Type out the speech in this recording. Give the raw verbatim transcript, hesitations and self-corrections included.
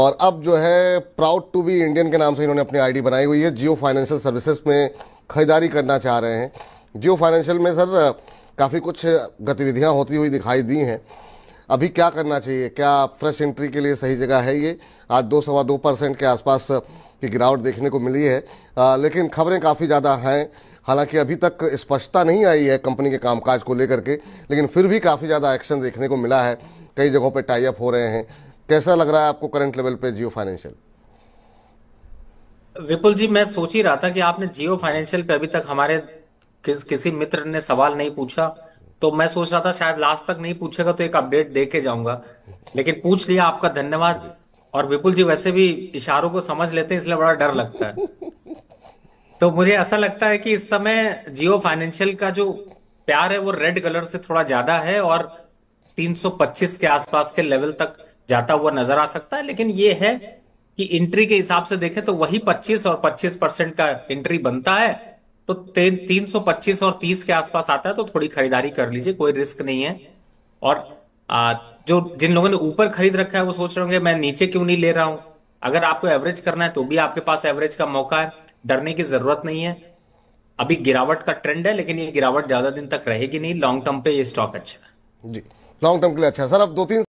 और अब जो है प्राउड टू बी इंडियन के नाम से इन्होंने अपनी आईडी बनाई हुई है। जियो फाइनेंशियल सर्विसेज में खरीदारी करना चाह रहे हैं। जियो फाइनेंशियल में सर काफ़ी कुछ गतिविधियां होती हुई दिखाई दी हैं। अभी क्या करना चाहिए, क्या फ्रेश एंट्री के लिए सही जगह है ये? आज दो सवा दो परसेंट के आसपास की गिरावट देखने को मिली है, आ, लेकिन खबरें काफ़ी ज़्यादा हैं। हालांकि अभी तक स्पष्टता नहीं आई है कंपनी के कामकाज को लेकर के, लेकिन फिर भी काफ़ी ज़्यादा एक्शन देखने को मिला है। कई जगहों पे टाई अप हो रहे हैं। कैसा लग रहा है आपको करंट लेवल पे जियो फाइनेंशियल? विपुल जी, मैं सोच ही रहा था कि आपने जियो फाइनेंशियल पे अभी तक हमारे किस किसी मित्र ने सवाल नहीं पूछा, तो मैं सोच रहा था शायद लास्ट तक नहीं पूछेगा तो एक अपडेट दे के जाऊंगा, लेकिन पूछ लिया। आपका धन्यवाद। और विपुल जी वैसे भी इशारों को समझ लेते हैं, इसलिए बड़ा डर लगता है। तो मुझे ऐसा लगता है कि इस समय जियो फाइनेंशियल का जो प्यार है वो रेड कलर से थोड़ा ज्यादा है और तीन सौ पच्चीस के आसपास के लेवल तक जाता हुआ नजर आ सकता है। लेकिन ये है कि एंट्री के हिसाब से देखें तो वही पच्चीस और पच्चीस परसेंट का एंट्री बनता है, तो तीन सौ पच्चीस और तीस के आसपास आता है, तो थोड़ी खरीदारी कर लीजिए, कोई रिस्क नहीं है। और आ, जो जिन लोगों ने ऊपर खरीद रखा है वो सोच रहे होंगे मैं नीचे क्यों नहीं ले रहा हूं। अगर आपको एवरेज करना है तो भी आपके पास एवरेज का मौका है, डरने की जरूरत नहीं है। अभी गिरावट का ट्रेंड है, लेकिन ये गिरावट ज्यादा दिन तक रहेगी नहीं। लॉन्ग टर्म पे ये स्टॉक अच्छा है जी, लॉन्ग टर्म के लिए अच्छा है सर। अब दो तीन